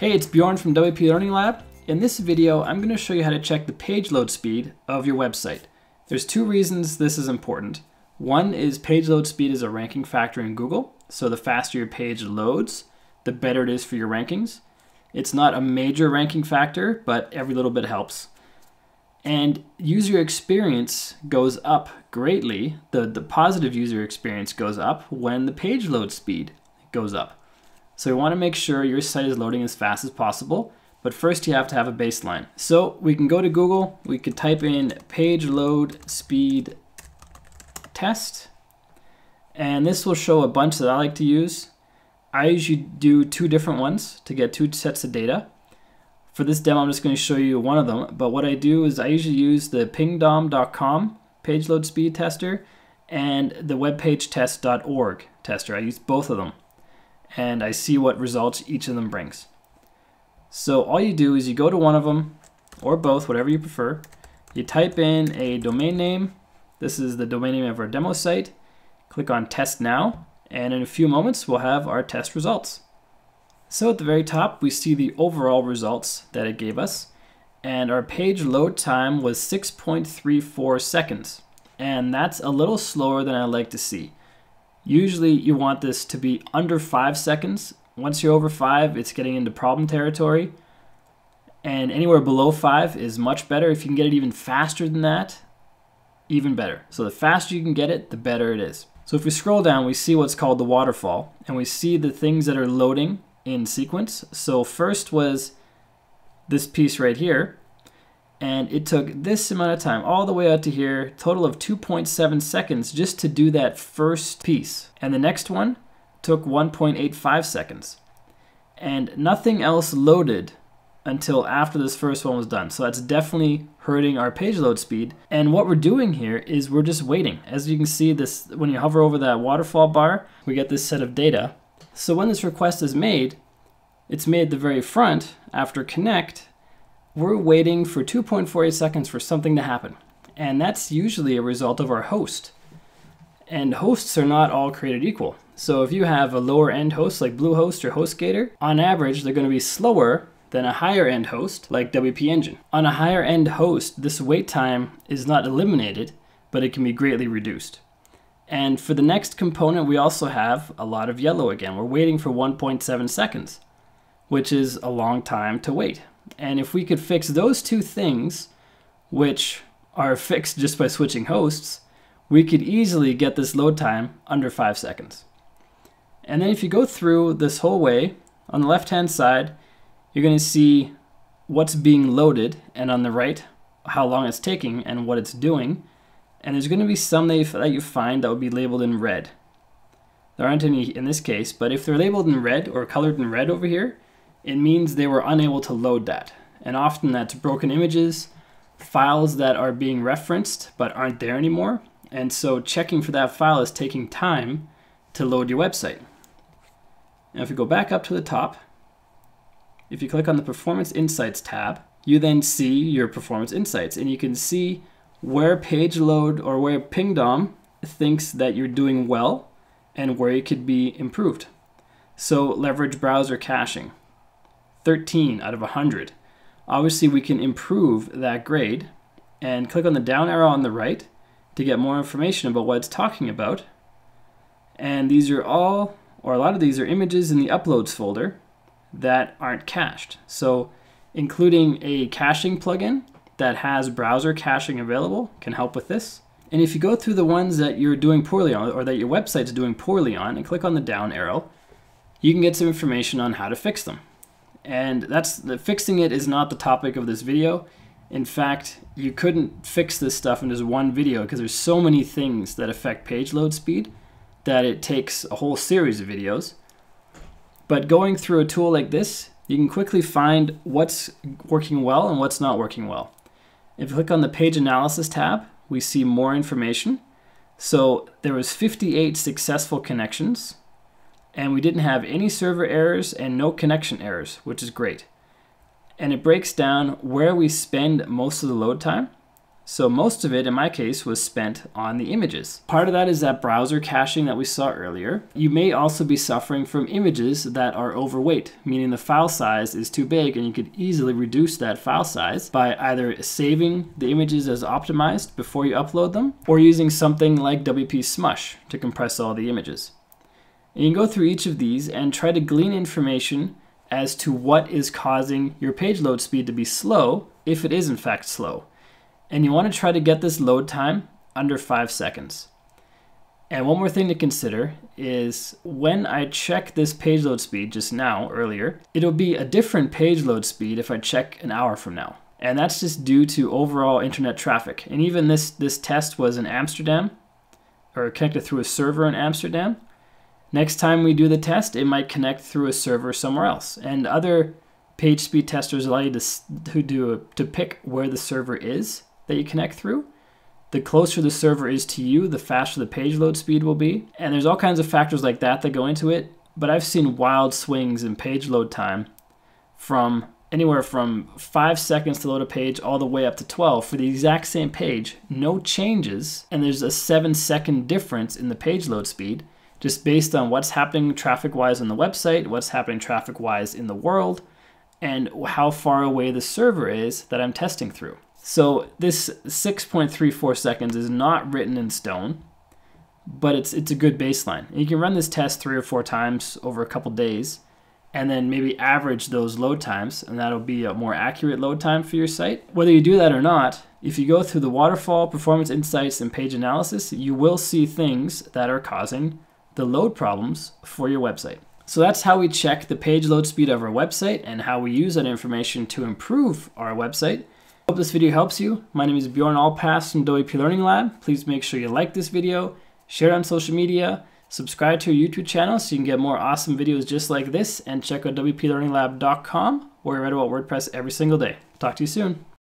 Hey, it's Bjorn from WP Learning Lab. In this video, I'm going to show you how to check the page load speed of your website. There's two reasons this is important. One is page load speed is a ranking factor in Google, so the faster your page loads, the better it is for your rankings. It's not a major ranking factor, but every little bit helps. And user experience goes up greatly. The positive user experience goes up when the page load speed goes up. So you want to make sure your site is loading as fast as possible, but first you have to have a baseline. So we can go to Google, we could type in page load speed test, and this will show a bunch that I like to use. I usually do two different ones to get two sets of data. For this demo, I'm just going to show you one of them, but what I do is I usually use the pingdom.com page load speed tester and the webpagetest.org tester. I use both of them, and I see what results each of them brings. So all you do is you go to one of them, or both, whatever you prefer. You type in a domain name. This is the domain name of our demo site. Click on test now, and in a few moments, we'll have our test results. So at the very top, we see the overall results that it gave us, and our page load time was 6.34 seconds, and that's a little slower than I like to see. Usually you want this to be under 5 seconds. Once you're over 5, it's getting into problem territory, and anywhere below 5 is much better. If you can get it even faster than that, even better. So the faster you can get it, the better it is. So if we scroll down, we see what's called the waterfall, and we see the things that are loading in sequence. So first was this piece right here, and it took this amount of time all the way out to here, total of 2.7 seconds just to do that first piece. And the next one took 1.85 seconds. And nothing else loaded until after this first one was done. So that's definitely hurting our page load speed. And what we're doing here is we're just waiting. As you can see, this, when you hover over that waterfall bar, we get this set of data. So when this request is made, it's made at the very front after connect. We're waiting for 2.48 seconds for something to happen. And that's usually a result of our host. And hosts are not all created equal. So if you have a lower end host like Bluehost or HostGator, on average, they're going to be slower than a higher end host like WP Engine. On a higher end host, this wait time is not eliminated, but it can be greatly reduced. And for the next component, we also have a lot of yellow again. We're waiting for 1.7 seconds, which is a long time to wait. And if we could fix those two things, which are fixed just by switching hosts, we could easily get this load time under 5 seconds. And then if you go through this whole way, on the left-hand side, you're going to see what's being loaded, and on the right, how long it's taking and what it's doing. And there's going to be some that you find that will be labeled in red. There aren't any in this case, but if they're labeled in red or colored in red over here, it means they were unable to load that. And often that's broken images, files that are being referenced but aren't there anymore. And so checking for that file is taking time to load your website. Now if you go back up to the top, if you click on the Performance Insights tab, you then see your performance insights, and you can see where page load or where Pingdom thinks that you're doing well and where it could be improved. So leverage browser caching, 13 out of 100. Obviously we can improve that grade, and click on the down arrow on the right to get more information about what it's talking about. And these are all, or a lot of these are images in the uploads folder that aren't cached. So including a caching plugin that has browser caching available can help with this. And if you go through the ones that you're doing poorly on, or that your website's doing poorly on, and click on the down arrow, you can get some information on how to fix them. And that's the fixing it is not the topic of this video. In fact, you couldn't fix this stuff in just one video because there's so many things that affect page load speed that it takes a whole series of videos. But going through a tool like this, you can quickly find what's working well and what's not working well. If you click on the Page Analysis tab, we see more information. So there was 58 successful connections, and we didn't have any server errors and no connection errors, which is great. And it breaks down where we spend most of the load time. So most of it, in my case, was spent on the images. Part of that is that browser caching that we saw earlier. You may also be suffering from images that are overweight, meaning the file size is too big, and you could easily reduce that file size by either saving the images as optimized before you upload them, or using something like WP Smush to compress all the images. And you can go through each of these and try to glean information as to what is causing your page load speed to be slow, if it is in fact slow. And you want to try to get this load time under 5 seconds. And one more thing to consider is when I check this page load speed just now, earlier, it'll be a different page load speed if I check an hour from now. And that's just due to overall internet traffic. And even this test was in Amsterdam, or connected through a server in Amsterdam. Next time we do the test, it might connect through a server somewhere else. And other page speed testers allow you to pick where the server is that you connect through. The closer the server is to you, the faster the page load speed will be. And there's all kinds of factors like that that go into it, but I've seen wild swings in page load time from anywhere from 5 seconds to load a page all the way up to 12 for the exact same page, no changes, and there's a 7-second difference in the page load speed just based on what's happening traffic-wise on the website, what's happening traffic-wise in the world, and how far away the server is that I'm testing through. So this 6.34 seconds is not written in stone, but it's a good baseline. And you can run this test 3 or 4 times over a couple days, and then maybe average those load times, and that'll be a more accurate load time for your site. Whether you do that or not, if you go through the waterfall, performance insights, and page analysis, you will see things that are causing the load problems for your website. So that's how we check the page load speed of our website and how we use that information to improve our website. Hope this video helps you. My name is Bjorn Alpass from WP Learning Lab. Please make sure you like this video, share it on social media, subscribe to our YouTube channel so you can get more awesome videos just like this, and check out WPLearningLab.com where we write about WordPress every single day. Talk to you soon.